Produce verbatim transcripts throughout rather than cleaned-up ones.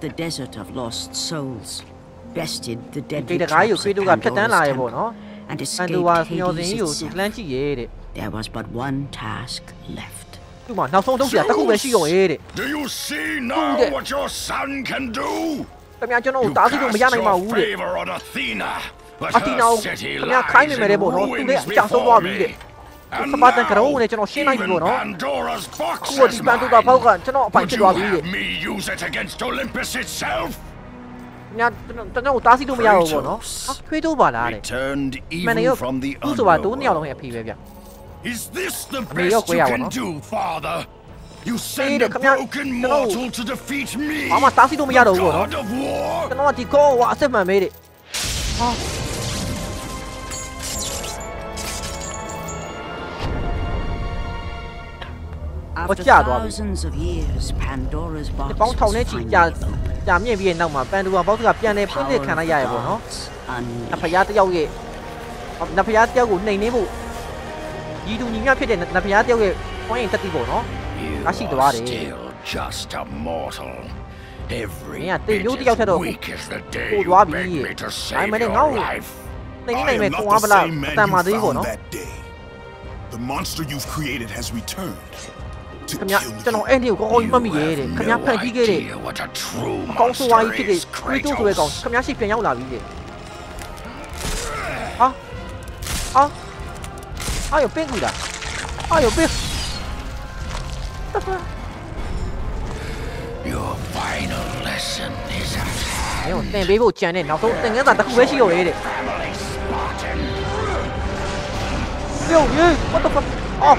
the desert of lost souls, bested the deadly traps of Pandora's temple, and escaped Hades itself. There was but one task left. Zeus, do you see now what your son can do? You cast your favor on Athena, but her city lies in ruins before me. And now, even Pandora's box is mine. Would you have me use it against Olympus itself? Kratos returned even from the underworld. Is this the best you can do, father? You send a broken mortal to defeat me, the God of War? Huh? After thousands of years, Pandora's box was finally opened. The power of gods. You are still just a mortal. Every bit as weak as the day you begged me to save your life. I am not the same man you found that day. The monster you've created has returned. You have no idea what a true monster is, Kratos. Huh? Huh? Are you big with that? Are you big? Your final lesson is at hand. Prepare to kill your family, Spartan. Yo, yo, what the fuck? Oh!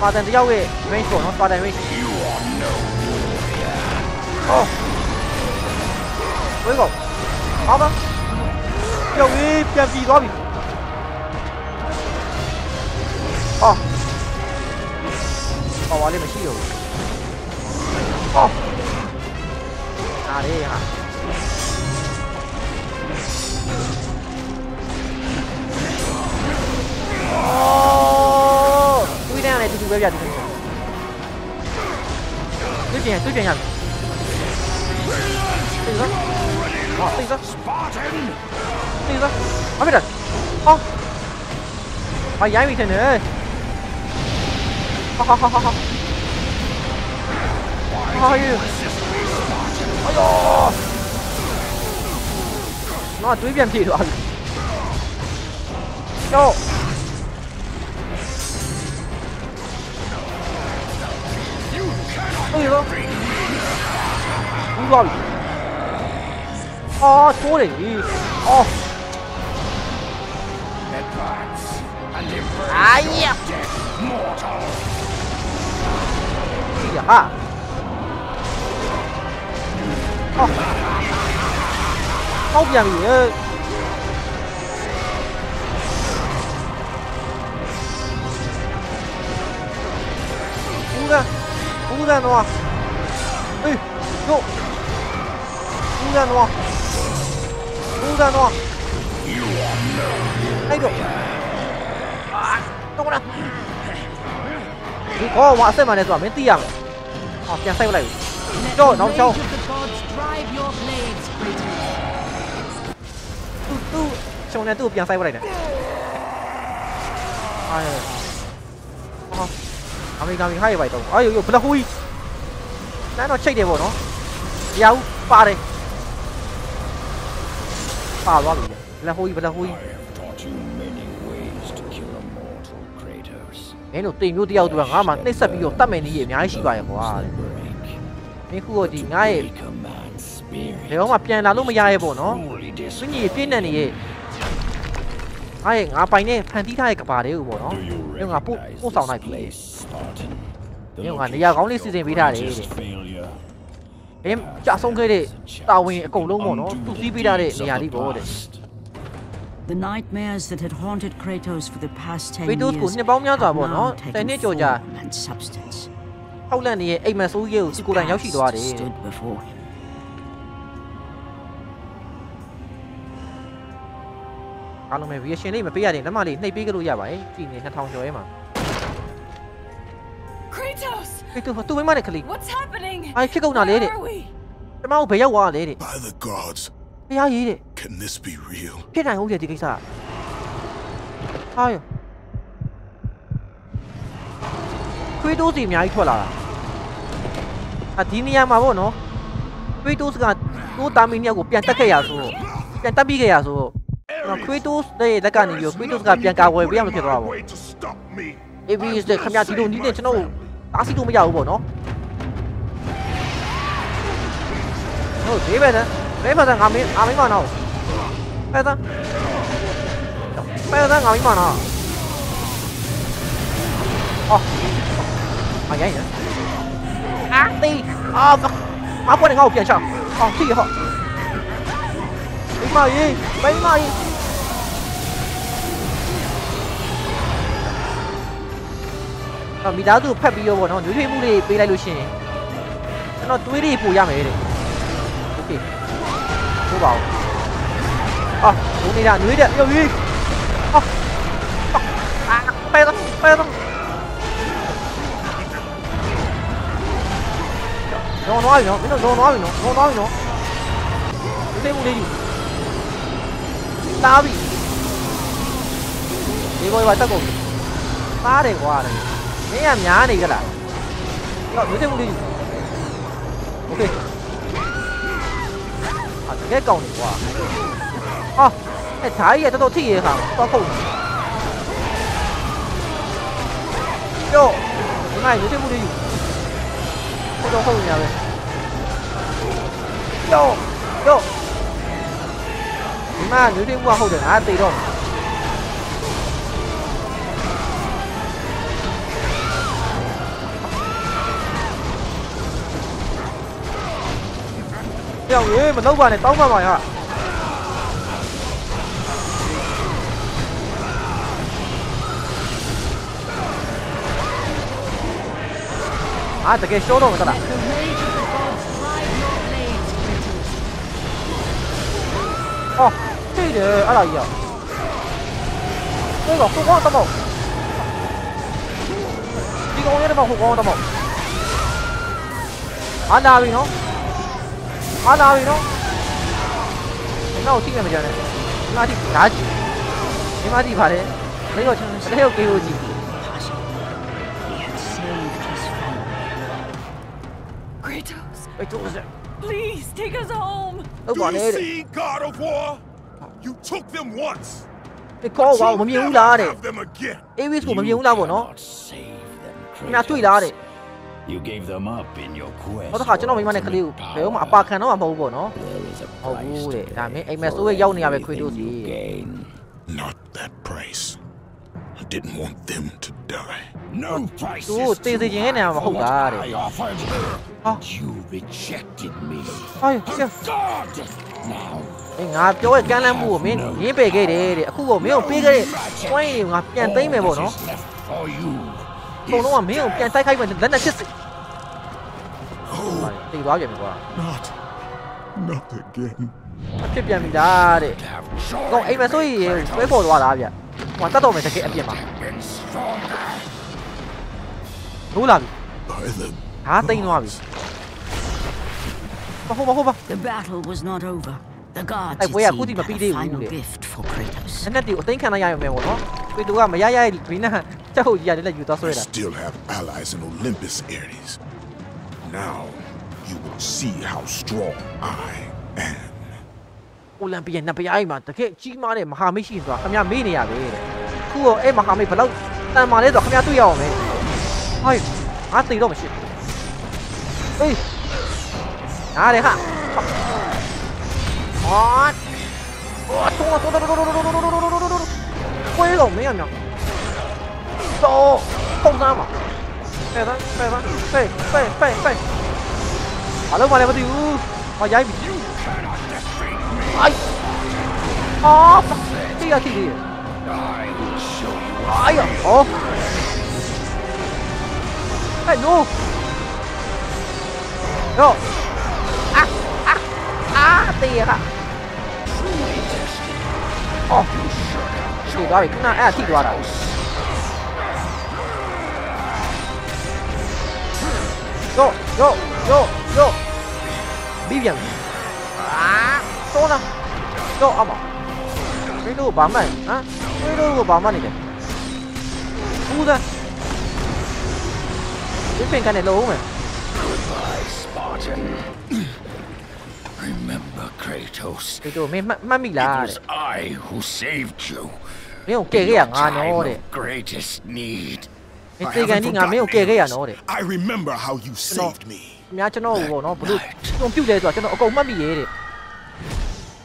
But then the Yahweh, range for not bad. You are no warrior. Oh, we go. Other Yahweh can be lobby. Oh, oh, I live a shield. Oh, ah, yeah. Oh. Này tôi bây giờ tôi tôi chuyển tôi chuyển hẳn đi ra đi ra đi ra không biết được không phải giải bị thế nữa không không không không không ôi ôi nó là túi viêm thị đoạn đâu Ôi nó. Ui giời. Thôi đi. Ô. Ai da. Kìa ha. Ô. Không giằng gì ơi. Ui da. Ui da nó. Ê, go. Ui da nó. Ui da nó. Ai go. À, không nào. Có hỏa xe mà này giỏi mấy tiếng. Họ tiếng xe vào này. Cho nó cho. Tu tu, cho nên tu tiếng xe vào này này. Ai. Ờ. Ami Gami hai vậy đâu. Ai ơi, bật hui. Nó nó chạy đi vào nó. Dao. pare. Ah, va bene. La hui, la hui. Meno te inutili autogramma, ne sapevo tamen ie mi hai scivaia qua. Mi cuo di ngai. Le ho ma pian la lumia e bono. Quindi pinne ni. Ai, a pai ne phan ti thai ka ba de u bono. Ne nga pu pu saung nai pi. Ne nga ne ya kaung ni si sin pi tha de. Em cha song khe de ta win a kaung long bono, tu si pi tha de ne ya li bo de. The nightmares that had haunted Kratos for the past ten years had now taken form and substance. His past stood before him. Kratos! What's happening? Where are we? By the gods! Can this be real? Kratos! Better, better than I'm on. Oh, I ain't. Ah, they are. I'm putting out your shop. Oh, see you. Be my, be my. I'm without you, Peppy. Over on you, be like Lucy. I'm not really for young. Okay, move out. Oh, đúng đi ra núi điện yêu đi. Oh, oh, à, phê lắm, phê lắm. Nó nói gì nó, biết nó nói gì nó, nó nói gì nó. Cái tên một đi. Tao bị. Đi coi vài tao cùng. Phá để qua này. Mấy em nhá này cái là. Rồi núi thêm một đi. Ok. À, cái cầu này qua. Oh, hey, Thai, yeah, don't tea, huh? Yo, tonight, you do you? Don't hold me. Yo, yo, man, you didn't want to hold it. I think don't. Yo, you, but nobody, don't worry, huh? Ah, the rage of the gods hide your blades, Kratos. Oh, this is a lot. This is a lot. This is a lot. This is a lot. This Please take us home. Do you see, God of War? You took them once. They call wow, we will not have them again. Ares, we will not have them. Save them, Kratos. You gave them up in your quest. Oh, the heart, you know, we want to kill. Well, my papa can't know about it, no. Oh, good. I mean, I must do it. You need to do it. Not that price. I didn't want them to die. No price. Do this again, now, my God. Oh. You rejected me. Oh, God! Now. Hey, I'm going to kill him. I'm going to kill him. I'm going to kill him. I'm going to kill him. I'm going to kill him. I'm going to kill him. Not again. I'm going to kill him. I'm going to kill him. By the gods. The battle was not over. The gods had sealed a final gift for Kratos. I still have allies in Olympus, Ares. Now you will see how strong I am. Olympian, Napiaima, the K. Chimane, Mahami, Hamia, Kuo, eh, Mahami, Palo, and Manet, Hamia, to Yom. Hi, I think don't shit. Hey, Areha. What? Wait on me, I'm not. So, hold on. ไปไปไปไปไปเอาแล้วมาแล้วก็ดูโอ้ยายบิวไอ้โอ้ไอ้โน่โน่อ่ะอ่ะอ่ะตีอ่ะตีอ่ะอ๋อตีก่อนขึ้นหน้าอ่ะตีก่อนอ่ะ Yo, yo, yo, yo. Vivian. Ah, so na. Yo, ama. Cái đồ bám này, á, cái đồ bám này kìa. Cú ra. Cái phen cái này lâu không này. Remember Kratos. Cái đồ mẹ mẹ mình là. It was I who saved you. Nếu kể cái hàng à nó đấy. Greatest need. I haven't forgotten it. I remember how you saved me. That night.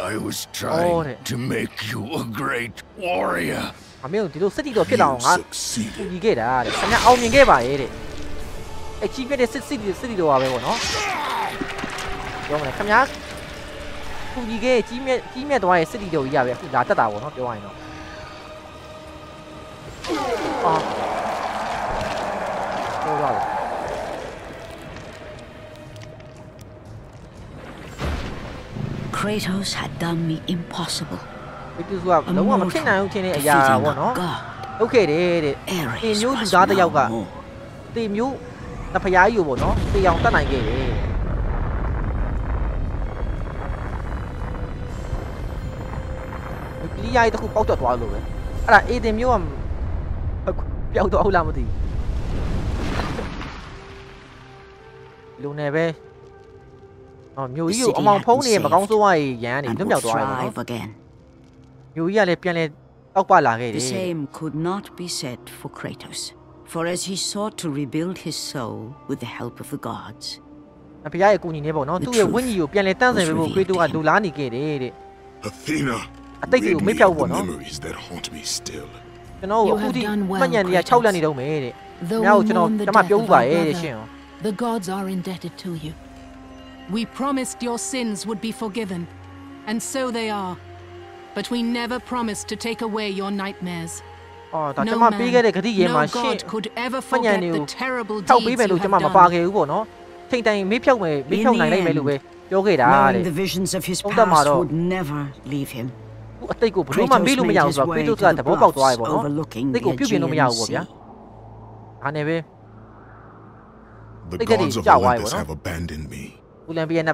I was trying to make you a great warrior. You succeeded. Oh. Kratos had done me impossible. A mortal defeating a god. Okay, Ares was no more. The city would thrive again. The same could not be said for Kratos, for as he sought to rebuild his soul with the help of the gods, the truth. Athena, rid me of the memories that haunt me still. You have done well, Kratos. Though we mourn the death of our brother, the gods are indebted to you. We promised your sins would be forgiven, and so they are. But we never promised to take away your nightmares. No man, no god could ever forget the terrible deeds you have done. In the end, the visions of his past would never leave him. Kratos made his way to the bluffs overlooking the Aegean Sea. The gods of Olympus have abandoned me. Now there is no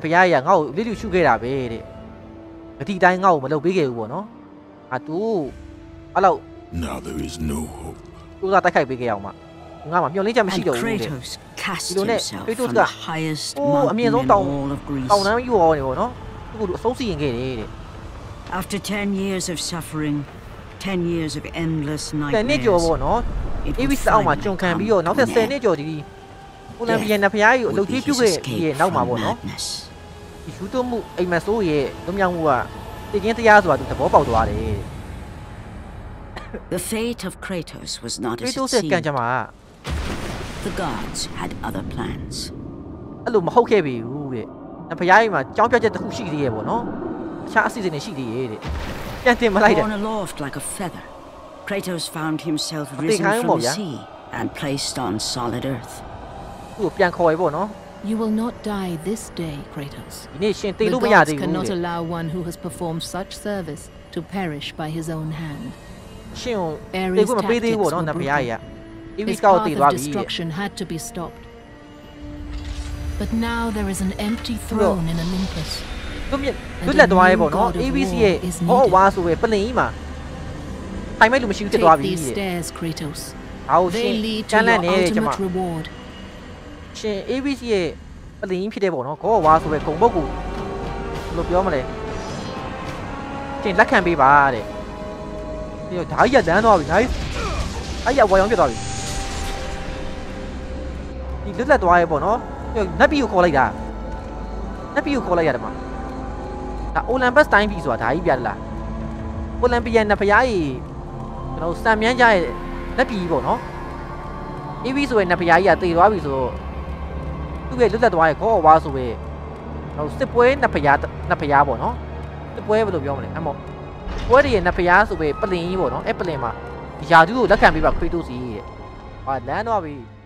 hope. And Kratos cast himself from the highest mountain in all of Greece. After ten years of suffering, ten years of endless nightmares, it will finally come to an end. Death would be his escape from madness. The fate of Kratos was not as it seemed. The gods had other plans. Born aloft like a feather, Kratos found himself risen from the sea and placed on solid earth. You will not die this day, Kratos. The gods cannot allow one who has performed such service to perish by his own hand. Ares' tactics were brutal. His path of destruction had to be stopped. But now there is an empty throne in Olympus, and a new god of war is needed. Take these stairs, Kratos. They lead to your ultimate reward. 빨리 인피드 해보노. 고 와서 왜 공보고 너 뼈머리 지금 락한 비 말해. 이거 다이아 나노하비 나이 아야 와 연결하비 이 늘라 도와해 보노. 이거 나비 유코 라이다 나비 유코 라이다 마. 나 올림퍼스 타임 비즈와 다이 비알라 올림피안 나 파야이 그럼 삼면자에 나비 보노. 이비 소에 나 파야이야 뜨와 비 소. Tuve luz de tu hijo, va a subir. No usted puede na payar, na payar, ¿no? Usted puede ver lo que hombre, amo. Puede na payar subir, pelín, ¿no? Es pelín más. Ya tú la cambiaba, cuido sí. Vale, no había.